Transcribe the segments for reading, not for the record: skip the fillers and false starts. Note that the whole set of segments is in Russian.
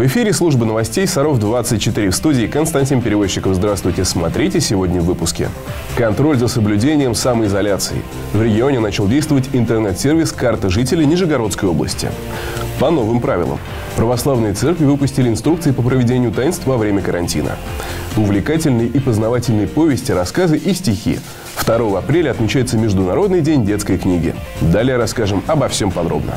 В эфире служба новостей «Саров-24», в студии Константин Перевозчиков. Здравствуйте. Смотрите сегодня в выпуске. Контроль за соблюдением самоизоляции. В регионе начал действовать интернет-сервис «Карта жителей Нижегородской области». По новым правилам. Православные церкви выпустили инструкции по проведению таинств во время карантина. Увлекательные и познавательные повести, рассказы и стихи. 2 апреля отмечается Международный день детской книги. Далее расскажем обо всем подробно.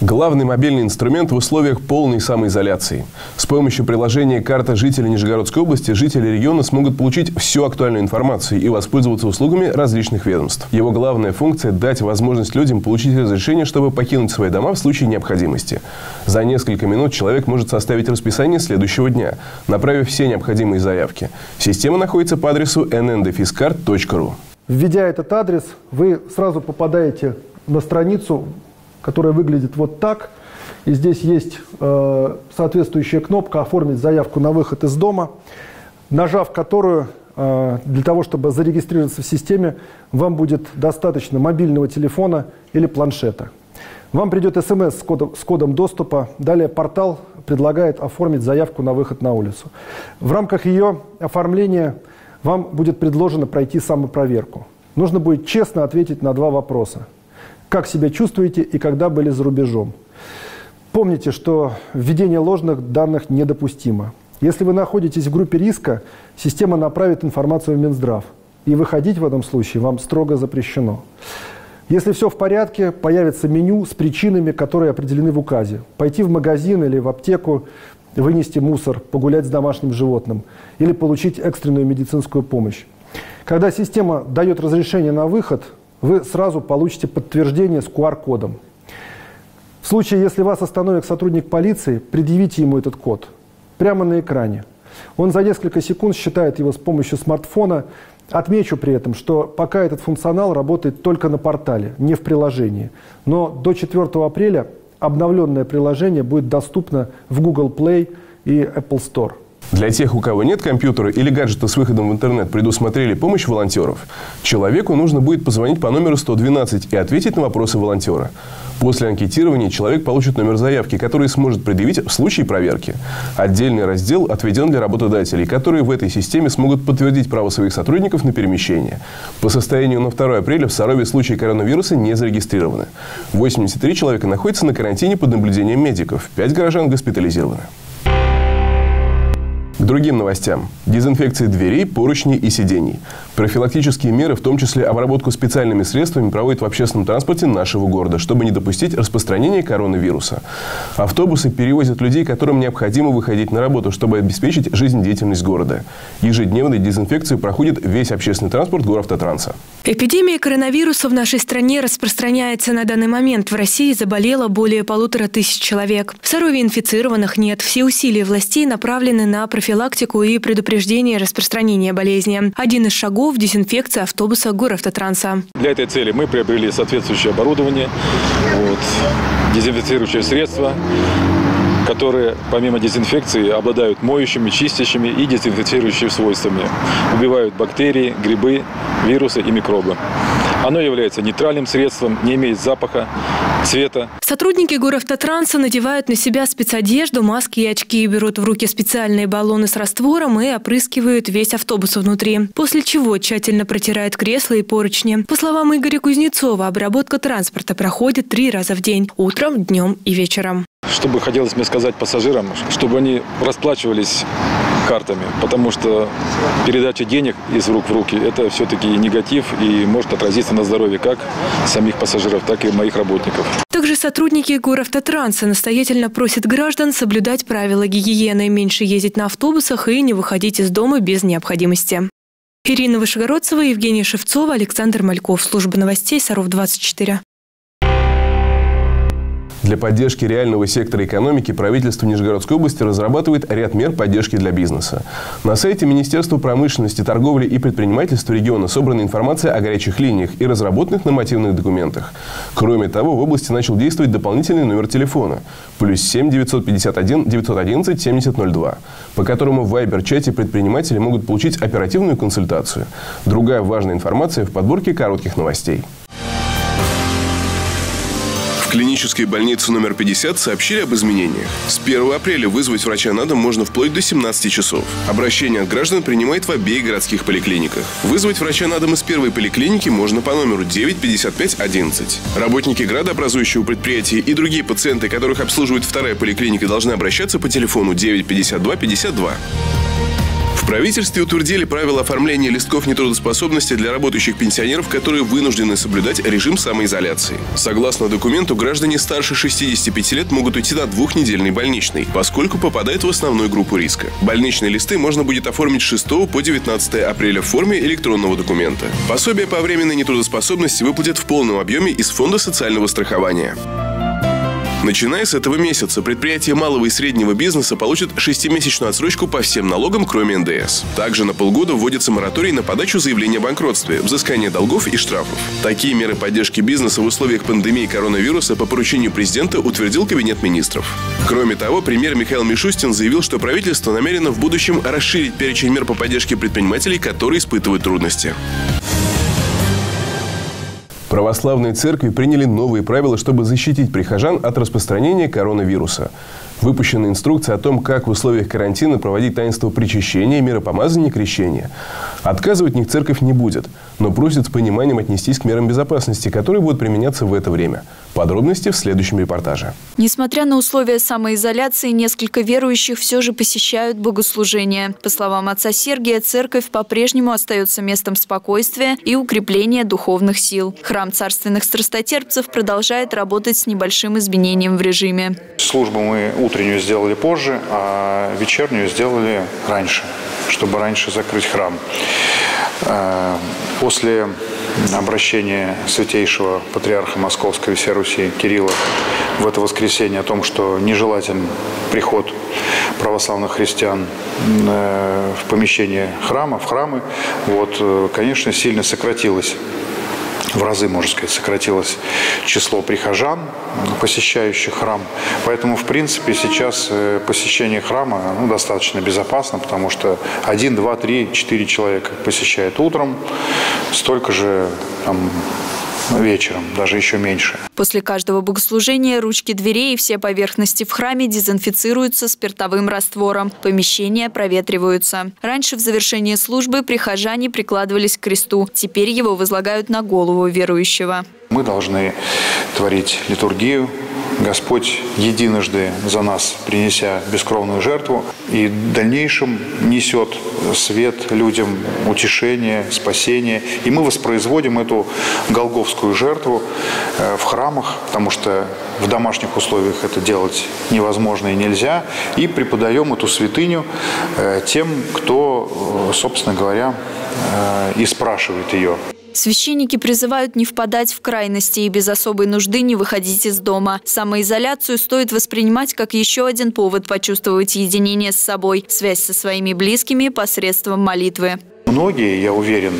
Главный мобильный инструмент в условиях полной самоизоляции. С помощью приложения «Карта жителей Нижегородской области» жители региона смогут получить всю актуальную информацию и воспользоваться услугами различных ведомств. Его главная функция – дать возможность людям получить разрешение, чтобы покинуть свои дома в случае необходимости. За несколько минут человек может составить расписание следующего дня, направив все необходимые заявки. Система находится по адресу nndfiscard.ru. Введя этот адрес, вы сразу попадаете на страницу, которая выглядит вот так. И здесь есть соответствующая кнопка «Оформить заявку на выход из дома», нажав которую, для того, чтобы зарегистрироваться в системе, вам будет достаточно мобильного телефона или планшета. Вам придет СМС с кодом доступа. Далее портал предлагает оформить заявку на выход на улицу. В рамках ее оформления вам будет предложено пройти самопроверку. Нужно будет честно ответить на 2 вопроса. Как себя чувствуете и когда были за рубежом? Помните, что введение ложных данных недопустимо. Если вы находитесь в группе риска, система направит информацию в Минздрав. И выходить в этом случае вам строго запрещено. Если все в порядке, появится меню с причинами, которые определены в указе. Пойти в магазин или в аптеку, вынести мусор, погулять с домашним животным или получить экстренную медицинскую помощь. Когда система дает разрешение на выход, вы сразу получите подтверждение с QR-кодом. В случае, если вас остановит сотрудник полиции, предъявите ему этот код прямо на экране. Он за несколько секунд считает его с помощью смартфона. Отмечу при этом, что пока этот функционал работает только на портале, не в приложении. Но до 4 апреля обновленное приложение будет доступно в Google Play и Apple Store. Для тех, у кого нет компьютера или гаджета с выходом в интернет, предусмотрели помощь волонтеров. Человеку нужно будет позвонить по номеру 112 и ответить на вопросы волонтера. После анкетирования человек получит номер заявки, который сможет предъявить в случае проверки. Отдельный раздел отведен для работодателей, которые в этой системе смогут подтвердить право своих сотрудников на перемещение. По состоянию на 2 апреля в Сарове случаи коронавируса не зарегистрированы. 83 человека находятся на карантине под наблюдением медиков, 5 горожан госпитализированы. К другим новостям. Дезинфекция дверей, поручней и сидений. Профилактические меры, в том числе обработку специальными средствами, проводят в общественном транспорте нашего города, чтобы не допустить распространения коронавируса. Автобусы перевозят людей, которым необходимо выходить на работу, чтобы обеспечить жизнедеятельность города. Ежедневной дезинфекцией проходит весь общественный транспорт Горавтотранса. Эпидемия коронавируса в нашей стране распространяется на данный момент. В России заболело более 1500 человек. В Сарове инфицированных нет. Все усилия властей направлены на профилактику и предупреждение распространения болезни. Один из шагов – дезинфекция автобуса Горавтотранса. Для этой цели мы приобрели соответствующее оборудование, дезинфицирующее средство, которые помимо дезинфекции обладают моющими, чистящими и дезинфицирующими свойствами. Убивают бактерии, грибы, вирусы и микробы. Оно является нейтральным средством, не имеет запаха, цвета. Сотрудники Горавтотранса надевают на себя спецодежду, маски и очки, берут в руки специальные баллоны с раствором и опрыскивают весь автобус внутри. После чего тщательно протирают кресла и поручни. По словам Игоря Кузнецова, обработка транспорта проходит 3 раза в день – утром, днем и вечером. Что бы хотелось мне сказать пассажирам, чтобы они расплачивались картами, потому что передача денег из рук в руки – это все-таки негатив и может отразиться на здоровье как самих пассажиров, так и моих работников. Также сотрудники Горавтотранса настоятельно просят граждан соблюдать правила гигиены, меньше ездить на автобусах и не выходить из дома без необходимости. Ирина Вышегородцева, Евгения Шевцова, Александр Мальков. Служба новостей «Саров-24». Для поддержки реального сектора экономики правительство Нижегородской области разрабатывает ряд мер поддержки для бизнеса. На сайте Министерства промышленности, торговли и предпринимательства региона собрана информация о горячих линиях и разработанных нормативных документах. Кроме того, в области начал действовать дополнительный номер телефона +7 951 911 7002, по которому в Вайбер-чате предприниматели могут получить оперативную консультацию. Другая важная информация в подборке коротких новостей. В клинические больницы номер 50 сообщили об изменениях. С 1 апреля вызвать врача на дом можно вплоть до 17 часов. Обращение от граждан принимает в обеих городских поликлиниках. Вызвать врача на дом из первой поликлиники можно по номеру 95511. Работники градообразующего предприятия и другие пациенты, которых обслуживает вторая поликлиника, должны обращаться по телефону 95252. В правительстве утвердили правила оформления листков нетрудоспособности для работающих пенсионеров, которые вынуждены соблюдать режим самоизоляции. Согласно документу, граждане старше 65 лет могут уйти на двухнедельный больничный, поскольку попадают в основную группу риска. Больничные листы можно будет оформить с 6 по 19 апреля в форме электронного документа. Пособие по временной нетрудоспособности выплатят в полном объеме из Фонда социального страхования. Начиная с этого месяца, предприятия малого и среднего бизнеса получат 6-месячную отсрочку по всем налогам, кроме НДС. Также на полгода вводится мораторий на подачу заявления о банкротстве, взыскание долгов и штрафов. Такие меры поддержки бизнеса в условиях пандемии коронавируса по поручению президента утвердил Кабинет министров. Кроме того, премьер Михаил Мишустин заявил, что правительство намерено в будущем расширить перечень мер по поддержке предпринимателей, которые испытывают трудности. Православные церкви приняли новые правила, чтобы защитить прихожан от распространения коронавируса. Выпущена инструкция о том, как в условиях карантина проводить таинство причащения, миропомазания и крещения. Отказывать в них церковь не будет, но просит с пониманием отнестись к мерам безопасности, которые будут применяться в это время. Подробности в следующем репортаже. Несмотря на условия самоизоляции, несколько верующих все же посещают богослужения. По словам отца Сергия, церковь по-прежнему остается местом спокойствия и укрепления духовных сил. Храм царственных страстотерпцев продолжает работать с небольшим изменением в режиме. Службу мы утреннюю сделали позже, а вечернюю сделали раньше, чтобы раньше закрыть храм. После обращения святейшего патриарха Московского и всей Руси Кирилла в это воскресенье о том, что нежелателен приход православных христиан в помещение храма, в храмы, вот, конечно, сильно сократилось. В разы, можно сказать, сократилось число прихожан, посещающих храм. Поэтому, в принципе, сейчас посещение храма достаточно безопасно, потому что 1, 2, 3, 4 человека посещают утром, столько же вечером, даже еще меньше. После каждого богослужения ручки дверей и все поверхности в храме дезинфицируются спиртовым раствором. Помещения проветриваются. Раньше в завершении службы прихожане прикладывались к кресту. Теперь его возлагают на голову верующего. Мы должны творить литургию. Господь единожды за нас, принеся бескровную жертву, и в дальнейшем несет свет людям, утешение, спасение. И мы воспроизводим эту голгофскую жертву в храмах, потому что в домашних условиях это делать невозможно и нельзя. И преподаем эту святыню тем, кто, собственно говоря, и спрашивает ее. Священники призывают не впадать в крайности и без особой нужды не выходить из дома. Самоизоляцию стоит воспринимать как еще один повод почувствовать единение с собой, связь со своими близкими посредством молитвы. Многие, я уверен,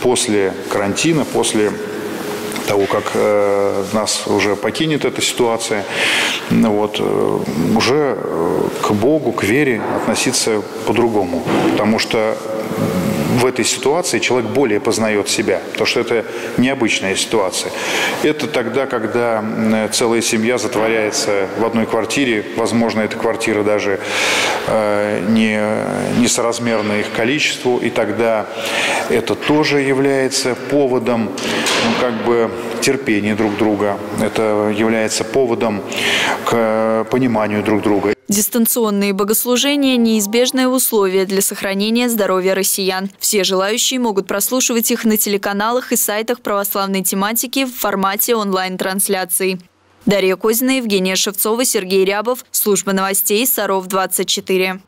после карантина, после того, как нас уже покинет эта ситуация, вот, уже к Богу, к вере относиться по-другому, потому что в этой ситуации человек более познает себя, потому что это необычная ситуация. Это тогда, когда целая семья затворяется в одной квартире, возможно, эта квартира даже несоразмерна их количеству, и тогда это тоже является поводом, терпения друг друга, это является поводом к пониманию друг друга. Дистанционные богослужения – неизбежное условие для сохранения здоровья россиян. Все желающие могут прослушивать их на телеканалах и сайтах православной тематики в формате онлайн-трансляций. Дарья Козина, Евгения Шевцова, Сергей Рябов. Служба новостей «Саров-24».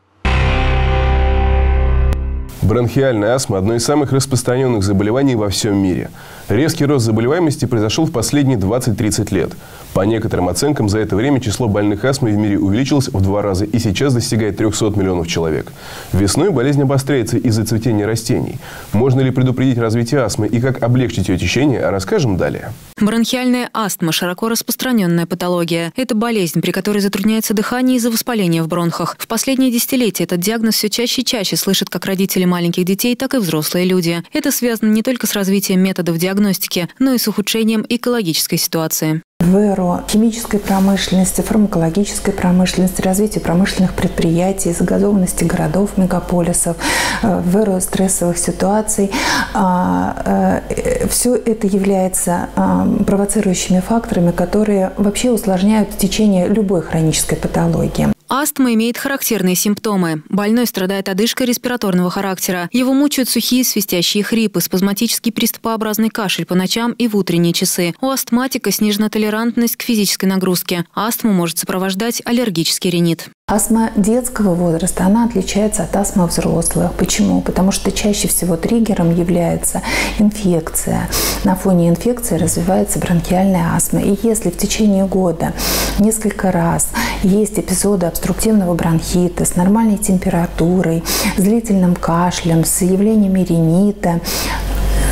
Бронхиальная астма – одно из самых распространенных заболеваний во всем мире. Резкий рост заболеваемости произошел в последние 20-30 лет. По некоторым оценкам, за это время число больных астмой в мире увеличилось в 2 раза и сейчас достигает 300 миллионов человек. Весной болезнь обостряется из-за цветения растений. Можно ли предупредить развитие астмы и как облегчить ее течение, расскажем далее. Бронхиальная астма – широко распространенная патология. Это болезнь, при которой затрудняется дыхание из-за воспаления в бронхах. В последние десятилетия этот диагноз все чаще и чаще слышат как родители маленьких детей, так и взрослые люди. Это связано не только с развитием методов диагностики, но и с ухудшением экологической ситуации. в эру химической промышленности, фармакологической промышленности, развития промышленных предприятий, загазованности городов, мегаполисов, в эру стрессовых ситуаций. Все это является провоцирующими факторами, которые вообще усложняют течение любой хронической патологии. Астма имеет характерные симптомы. Больной страдает одышкой респираторного характера. Его мучают сухие свистящие хрипы, спазматический приступообразный кашель по ночам и в утренние часы. У астматика снижена толерантность к физической нагрузке. Астму может сопровождать аллергический ринит. Астма детского возраста, она отличается от астмы взрослых. Почему? Потому что чаще всего триггером является инфекция. На фоне инфекции развивается бронхиальная астма. И если в течение года несколько раз есть эпизоды обструктивного бронхита с нормальной температурой, с длительным кашлем, с явлениями ринита,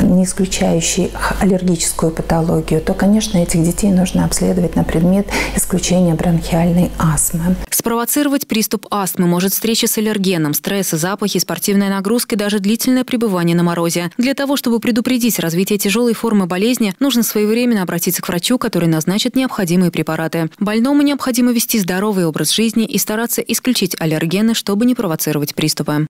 не исключающий аллергическую патологию, то, конечно, этих детей нужно обследовать на предмет исключения бронхиальной астмы. Спровоцировать приступ астмы может встреча с аллергеном, стресс, запахи, спортивная нагрузка и даже длительное пребывание на морозе. Для того, чтобы предупредить развитие тяжелой формы болезни, нужно своевременно обратиться к врачу, который назначит необходимые препараты. Больному необходимо вести здоровый образ жизни и стараться исключить аллергены, чтобы не провоцировать приступы.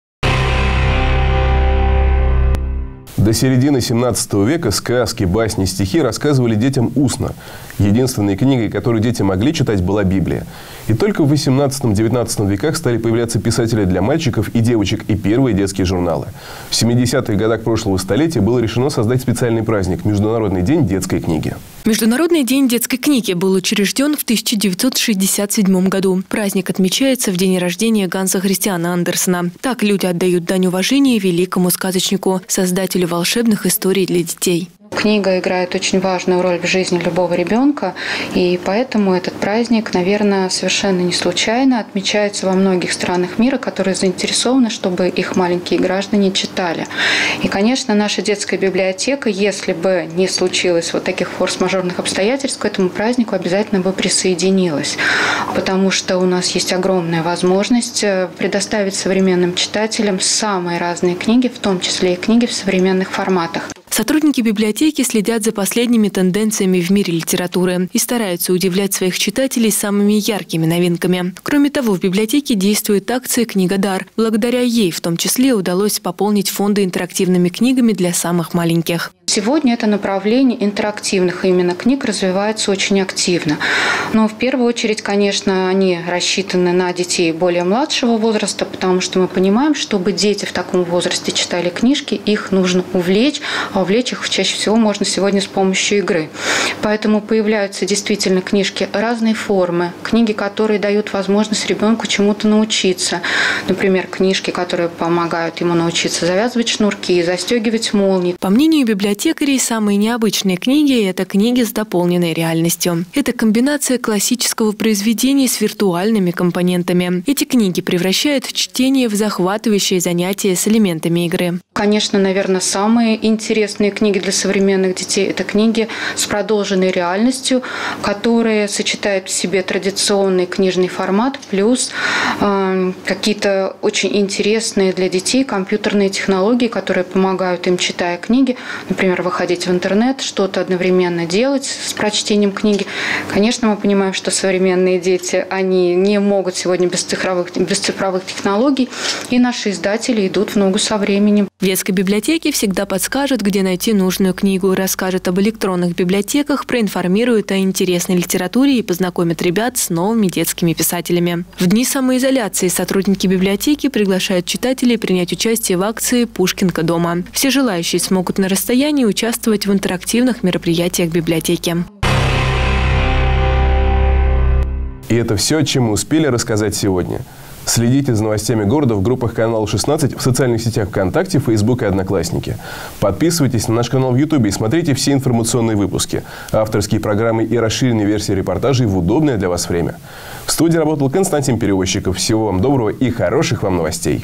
До середины 17 века сказки, басни, стихи рассказывали детям устно. Единственной книгой, которую дети могли читать, была Библия. И только в 18-19 веках стали появляться писатели для мальчиков и девочек и первые детские журналы. В 70-х годах прошлого столетия было решено создать специальный праздник – Международный день детской книги. Международный день детской книги был учрежден в 1967 году. Праздник отмечается в день рождения Ганса Христиана Андерсена. Так люди отдают дань уважения великому сказочнику, создателю волшебных историй для детей. Книга играет очень важную роль в жизни любого ребенка, и поэтому этот праздник, наверное, совершенно не случайно отмечается во многих странах мира, которые заинтересованы, чтобы их маленькие граждане читали. И, конечно, наша детская библиотека, если бы не случилось вот таких форс-мажорных обстоятельств, к этому празднику обязательно бы присоединилась, потому что у нас есть огромная возможность предоставить современным читателям самые разные книги, в том числе и книги в современных форматах. Сотрудники библиотеки следят за последними тенденциями в мире литературы и стараются удивлять своих читателей самыми яркими новинками. Кроме того, в библиотеке действует акция «Книга Дар». Благодаря ей в том числе удалось пополнить фонды интерактивными книгами для самых маленьких. Сегодня это направление интерактивных именно книг развивается очень активно. Но в первую очередь, конечно, они рассчитаны на детей более младшего возраста, потому что мы понимаем, чтобы дети в таком возрасте читали книжки, их нужно увлечь, а увлечь их чаще всего можно сегодня с помощью игры. Поэтому появляются действительно книжки разной формы, книги, которые дают возможность ребенку чему-то научиться. Например, книжки, которые помогают ему научиться завязывать шнурки, застегивать молнии. По мнению библиотеки, самые необычные книги – это книги с дополненной реальностью. Это комбинация классического произведения с виртуальными компонентами. Эти книги превращают чтение в захватывающее занятие с элементами игры. Конечно, наверное, самые интересные книги для современных детей – это книги с продолженной реальностью, которые сочетают в себе традиционный книжный формат плюс какие-то очень интересные для детей компьютерные технологии, которые помогают им, читая книги, например, выходить в интернет, что-то одновременно делать с прочтением книги. Конечно, мы понимаем, что современные дети, они не могут сегодня без цифровых технологий, и наши издатели идут в ногу со временем. В детской библиотеке всегда подскажут, где найти нужную книгу, расскажут об электронных библиотеках, проинформируют о интересной литературе и познакомят ребят с новыми детскими писателями. В дни самоизоляции сотрудники библиотеки приглашают читателей принять участие в акции «Пушкинка дома». Все желающие смогут на расстоянии участвовать в интерактивных мероприятиях библиотеки. И это все, о чем мы успели рассказать сегодня. Следите за новостями города в группах канала 16 в социальных сетях ВКонтакте, Фейсбук и Одноклассники. Подписывайтесь на наш канал в YouTube и смотрите все информационные выпуски, авторские программы и расширенные версии репортажей в удобное для вас время. В студии работал Константин Перевозчиков. Всего вам доброго и хороших вам новостей.